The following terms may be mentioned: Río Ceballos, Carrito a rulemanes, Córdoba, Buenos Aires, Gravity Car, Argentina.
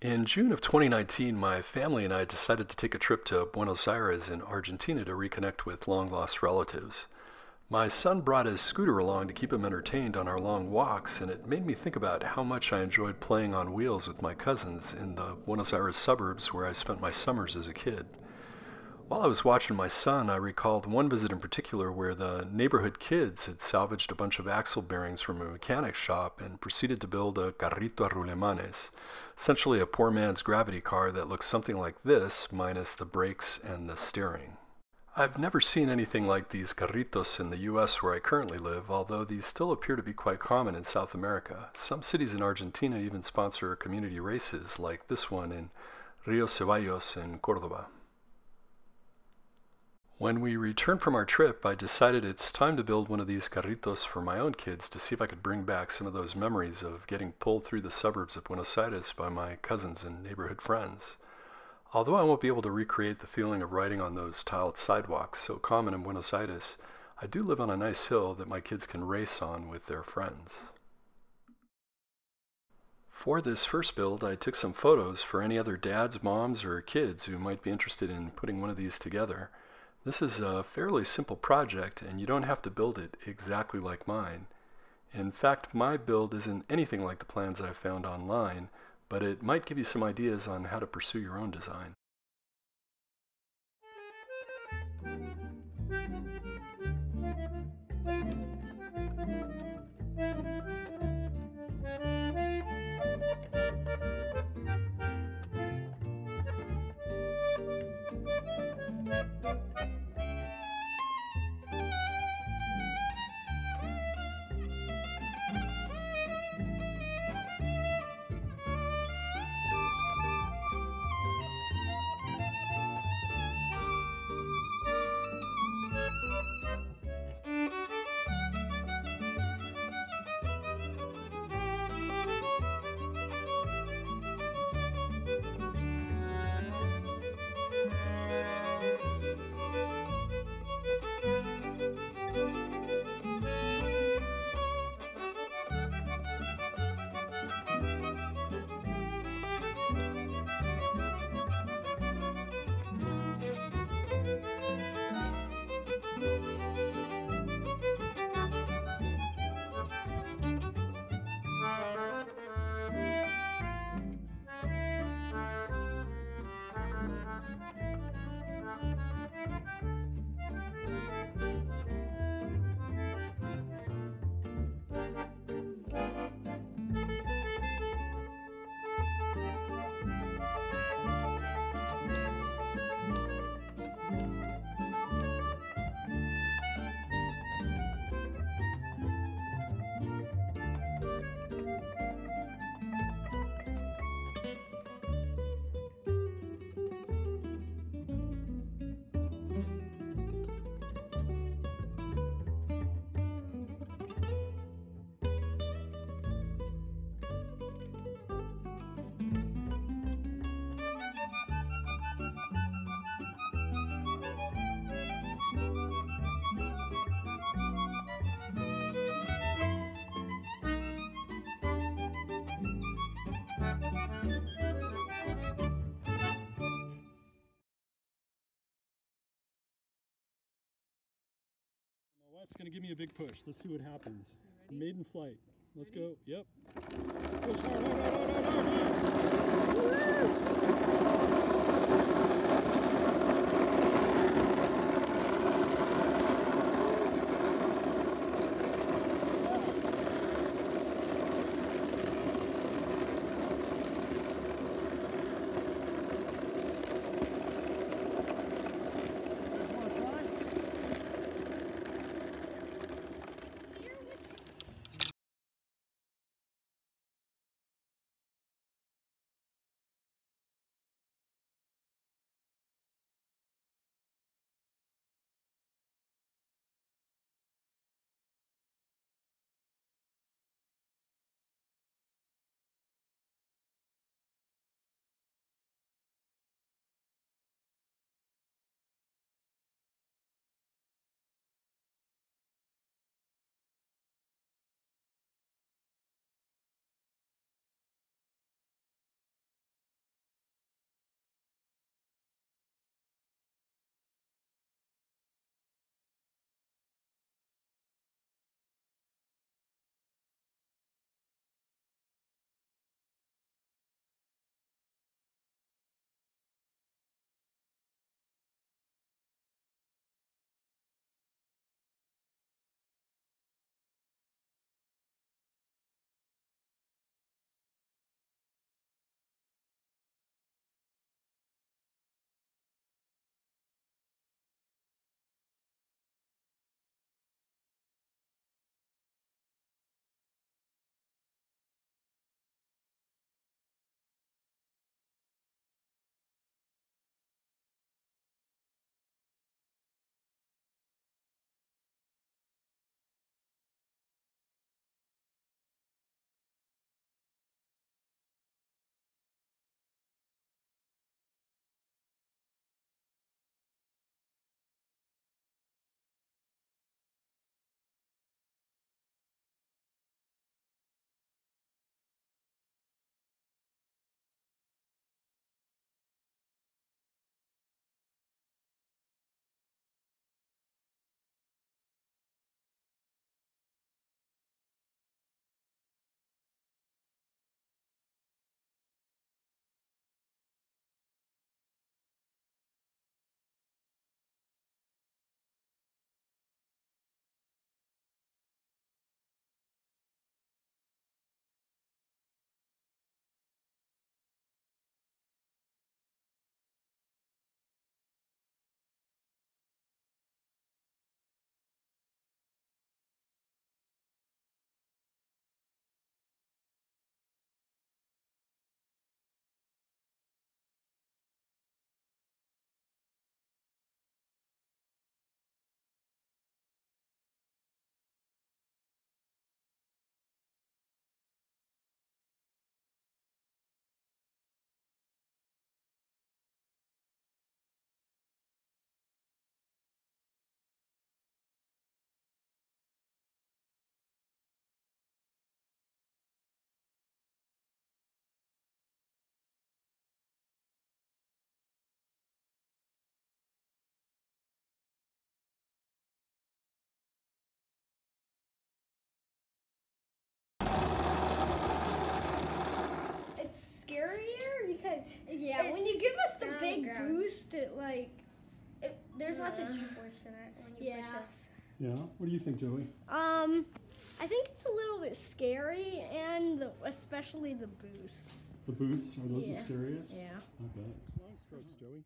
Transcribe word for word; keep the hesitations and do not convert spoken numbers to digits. In June of twenty nineteen, my family and I decided to take a trip to Buenos Aires in Argentina to reconnect with long-lost relatives. My son brought his scooter along to keep him entertained on our long walks, and it made me think about how much I enjoyed playing on wheels with my cousins in the Buenos Aires suburbs where I spent my summers as a kid. While I was watching my son, I recalled one visit in particular where the neighborhood kids had salvaged a bunch of axle bearings from a mechanic shop and proceeded to build a Carrito a rulemanes, essentially a poor man's gravity car that looks something like this, minus the brakes and the steering. I've never seen anything like these carritos in the U S where I currently live, although these still appear to be quite common in South America. Some cities in Argentina even sponsor community races like this one in Río Ceballos in Córdoba. When we returned from our trip, I decided it's time to build one of these carritos for my own kids to see if I could bring back some of those memories of getting pulled through the suburbs of Buenos Aires by my cousins and neighborhood friends. Although I won't be able to recreate the feeling of riding on those tiled sidewalks so common in Buenos Aires, I do live on a nice hill that my kids can race on with their friends. For this first build, I took some photos for any other dads, moms, or kids who might be interested in putting one of these together. This is a fairly simple project, and you don't have to build it exactly like mine. In fact, my build isn't anything like the plans I've found online, but it might give you some ideas on how to pursue your own design. It's going to give me a big push. Let's see what happens. Maiden flight. Let's go. Yep. Push. Oh, no, no, no, no, no. it's yeah. It's when you give us the big the boost, it like it, there's yeah. lots of G-force in it when you yeah. push us. Yeah. What do you think, Joey? Um, I think it's a little bit scary, and the, especially the boosts. The boosts are those yeah. the scariest? Yeah. I bet. Long strokes, Joey.